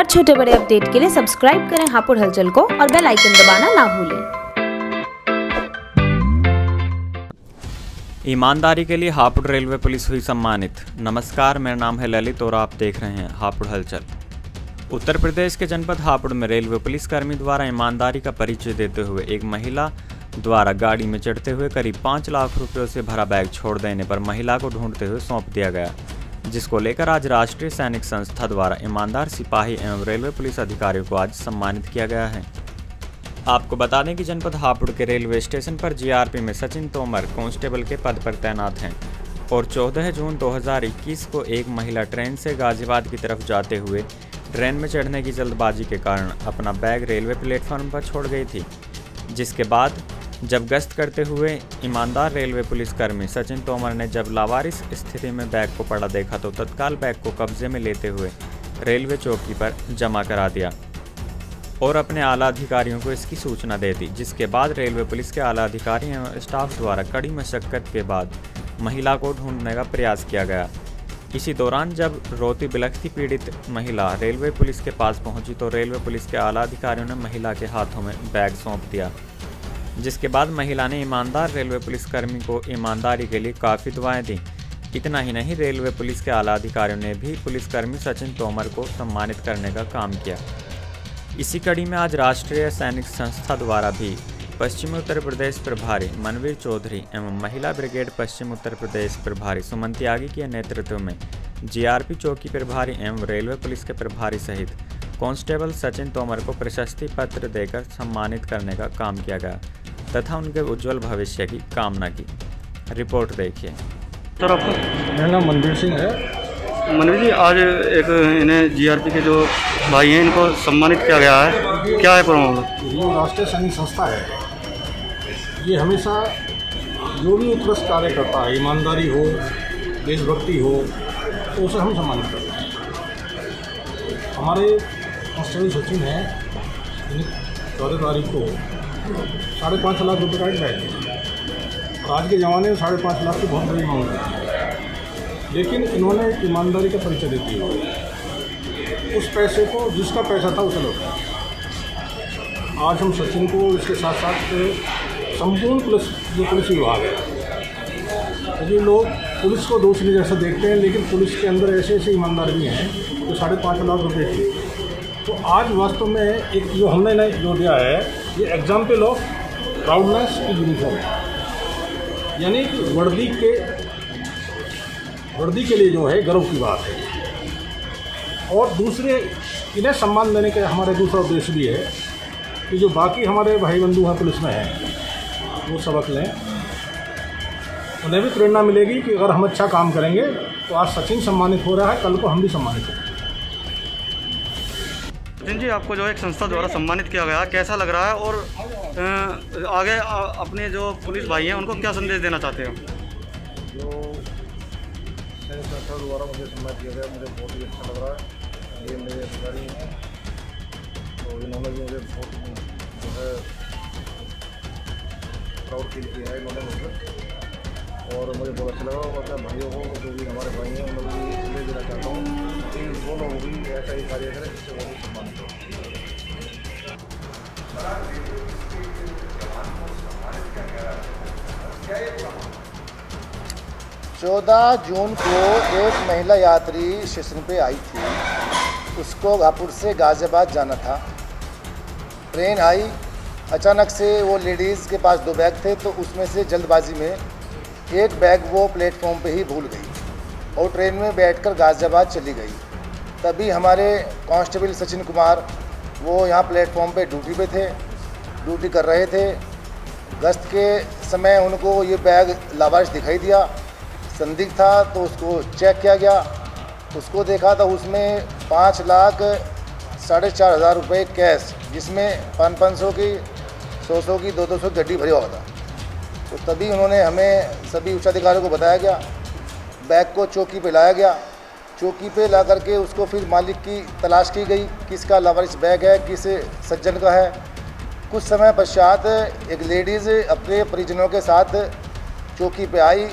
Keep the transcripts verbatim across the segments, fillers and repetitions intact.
हर छोटे बड़े अपडेट के लिए सब्सक्राइब करें हापुड़ हलचल को और बेल आइकन दबाना ना भूलें। ईमानदारी के लिए हापुड़ रेलवे पुलिस हुई सम्मानित। नमस्कार, मेरा नाम है ललित और आप देख रहे हैं हापुड़ हलचल। उत्तर प्रदेश के जनपद हापुड़ में रेलवे पुलिसकर्मी द्वारा ईमानदारी का परिचय देते हुए एक महिला द्वारा गाड़ी में चढ़ते हुए करीब पाँच लाख रुपयों से भरा बैग छोड़ देने पर महिला को ढूंढते हुए सौंप दिया गया, जिसको लेकर आज राष्ट्रीय सैनिक संस्था द्वारा ईमानदार सिपाही एवं रेलवे पुलिस अधिकारियों को आज सम्मानित किया गया है। आपको बता दें कि जनपद हापुड़ के रेलवे स्टेशन पर जी आर पी में सचिन तोमर कांस्टेबल के पद पर तैनात हैं और चौदह जून दो हज़ार इक्कीस को एक महिला ट्रेन से गाजियाबाद की तरफ जाते हुए ट्रेन में चढ़ने की जल्दबाजी के कारण अपना बैग रेलवे प्लेटफॉर्म पर छोड़ गई थी, जिसके बाद जब गश्त करते हुए ईमानदार रेलवे पुलिसकर्मी सचिन तोमर ने जब लावारिस स्थिति में बैग को पड़ा देखा तो तत्काल बैग को कब्जे में लेते हुए रेलवे चौकी पर जमा करा दिया और अपने आला अधिकारियों को इसकी सूचना दे दी, जिसके बाद रेलवे पुलिस के आला अधिकारी एवं स्टाफ द्वारा कड़ी मशक्कत के बाद महिला को ढूंढने का प्रयास किया गया। इसी दौरान जब रोती बिलखती पीड़ित महिला रेलवे पुलिस के पास पहुँची तो रेलवे पुलिस के आला अधिकारियों ने महिला के हाथों में बैग सौंप दिया, जिसके बाद महिला ने ईमानदार रेलवे पुलिसकर्मी को ईमानदारी के लिए काफ़ी दुआएं दी। इतना ही नहीं, रेलवे पुलिस के आला अधिकारियों ने भी पुलिसकर्मी सचिन तोमर को सम्मानित करने का काम किया। इसी कड़ी में आज राष्ट्रीय सैनिक संस्था द्वारा भी पश्चिमी उत्तर प्रदेश प्रभारी मनवीर चौधरी एवं महिला ब्रिगेड पश्चिम उत्तर प्रदेश प्रभारी सुमन त्यागी के नेतृत्व में जी आर पी चौकी प्रभारी एवं रेलवे पुलिस के प्रभारी सहित कांस्टेबल सचिन तोमर को प्रशस्ति पत्र देकर सम्मानित करने का काम किया गया तथा उनके उज्जवल भविष्य की कामना की। रिपोर्ट देखिए। सर, आपका मेरा नाम मनवीर सिंह है। मनवीर जी, आज एक इन्हें जी आर पी के जो भाई हैं इनको सम्मानित किया गया है, क्या है प्रोग्राम? ये राष्ट्रीय सैनिक संस्था है। ये हमेशा जो भी उत्कृष्ट कार्य करता है, ईमानदारी हो, देशभक्ति हो, तो उसे हम सम्मानित करते हैं। हमारे कांस्टेबल सचिन हैं, चौदह तारीख को साढ़े पाँच लाख रुपये का एक बैग, आज के ज़माने में साढ़े पाँच लाख की बहुत बड़ी अमाउंट है, लेकिन इन्होंने एक ईमानदारी का परिचय देती है। उस पैसे को, जिसका पैसा था उसे लौटा। आज हम सचिन को, इसके साथ साथ संपूर्ण पुलिस, जो पुलिस विभाग है, ये लोग पुलिस को दोष नहीं जैसा देखते हैं, लेकिन पुलिस के अंदर ऐसे ऐसे ईमानदार भी हैं जो साढ़े पाँच लाख रुपये की। तो आज वास्तव में एक जो हमने ना जो दिया है, ये एग्जाम्पल ऑफ प्राउडनेस की यूनिफॉर्म है, यानी कि वर्दी के वर्दी के लिए जो है गर्व की बात है। और दूसरे, इन्हें सम्मान देने का हमारा दूसरा उद्देश्य भी है कि जो बाकी हमारे भाई बंधु हैं पुलिस में हैं, वो सबक लें, उन्हें भी प्रेरणा मिलेगी कि अगर हम अच्छा काम करेंगे तो आज सचिन सम्मानित हो रहा है, कल को हम भी सम्मानित होंगे। जी, आपको जो एक संस्था द्वारा सम्मानित किया गया, कैसा लग रहा है और आगे अपने जो पुलिस भाई हैं उनको क्या संदेश देना चाहते हो? जो सैनिक संस्था द्वारा मुझे सम्मानित किया गया, मुझे बहुत ही अच्छा लग रहा है। ये मेरे अधिकारी हैं और इन्होंने भी मुझे बहुत जो है प्राउड फील किया है इन्होंने मुझे, और मुझे बहुत अच्छा लगा। और अपने भाइयों को, जो भी हमारे भाई हैं, उन लोगों को संदेश देना चाहता हूँ कि वो लोग भी ऐसा ही कार्य करें जिससे वो भी सम्मानित हो। चौदह जून को एक महिला यात्री स्टेशन पे आई थी, उसको हापुड़ से गाजियाबाद जाना था। ट्रेन आई, अचानक से वो लेडीज़ के पास दो बैग थे, तो उसमें से जल्दबाजी में एक बैग वो प्लेटफॉर्म पे ही भूल गई और ट्रेन में बैठकर गाजियाबाद चली गई। तभी हमारे कांस्टेबल सचिन कुमार, वो यहाँ प्लेटफॉर्म पे ड्यूटी पे थे, ड्यूटी कर रहे थे। गश्त के समय उनको ये बैग लावारिश दिखाई दिया, संदिग्ध था, तो उसको चेक किया गया। उसको देखा तो उसमें पाँच लाख साढ़े चार हज़ार रुपये कैश, जिसमें पाँच पाँच सौ की, सौ सौ की, दो दो सौ गड्डी भरी हुआ था। तो तभी उन्होंने हमें सभी उच्चाधिकारियों को बताया गया। बैग को चौकी पे लाया गया, चौकी पे ला करके उसको फिर मालिक की तलाश की गई, किसका लावारिस बैग है, किस सज्जन का है। कुछ समय पश्चात एक लेडीज़ अपने परिजनों के साथ चौकी पे आई,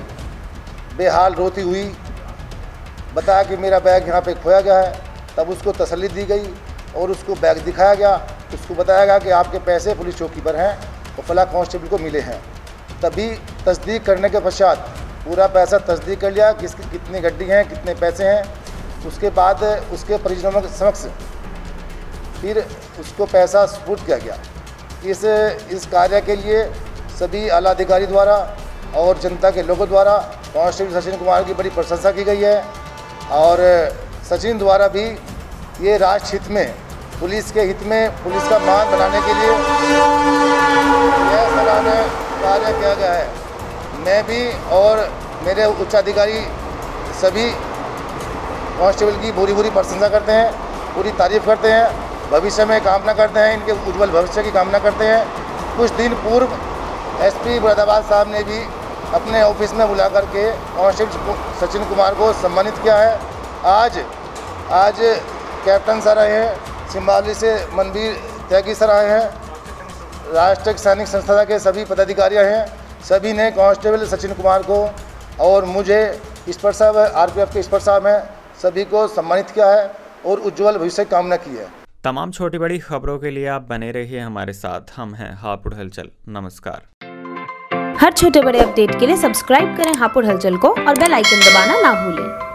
बेहाल रोती हुई, बताया कि मेरा बैग यहाँ पे खोया गया है। तब उसको तसल्ली दी गई और उसको बैग दिखाया गया, उसको बताया गया कि आपके पैसे पुलिस चौकी पर हैं और फला कांस्टेबल को मिले हैं। तभी तस्दीक करने के पश्चात पूरा पैसा तस्दीक कर लिया, किस कितनी गड्डी हैं, कितने पैसे हैं। उसके बाद उसके परिजनों के समक्ष फिर उसको पैसा सुपुर्द किया गया। इस इस कार्य के लिए सभी आला अधिकारी द्वारा और जनता के लोगों द्वारा कांस्टेबल सचिन कुमार की बड़ी प्रशंसा की गई है और सचिन द्वारा भी ये राष्ट्र हित में, पुलिस के हित में, पुलिस का मान बनाने के लिए यह सराहना कार्य किया गया है। मैं भी और मेरे उच्चाधिकारी सभी कांस्टेबल की भूरी भूरी प्रशंसा करते हैं, पूरी तारीफ करते हैं, भविष्य में कामना करते हैं, इनके उज्जवल भविष्य की कामना करते हैं। कुछ दिन पूर्व एसपी मुरादाबाद साहब ने भी अपने ऑफिस में बुला करके कांस्टेबल सचिन कुमार को सम्मानित किया है। आज आज कैप्टन सर आए हैं, सिंबाली से मनवीर त्यागी सर आए हैं, राष्ट्रीय सैनिक संस्था के सभी पदाधिकारी आए हैं। सभी ने कांस्टेबल सचिन कुमार को और मुझे स्पर साहब, आरपीएफ के स्पर साहब हैं, सभी को सम्मानित किया है और उज्जवल भविष्य की कामना की है। तमाम छोटी बड़ी खबरों के लिए आप बने रहिए हमारे साथ। हम हैं हापुड़ हलचल। नमस्कार। हर छोटे बड़े अपडेट के लिए सब्सक्राइब करें हापुड़ हलचल को और बेल आइकन दबाना ना भूलें।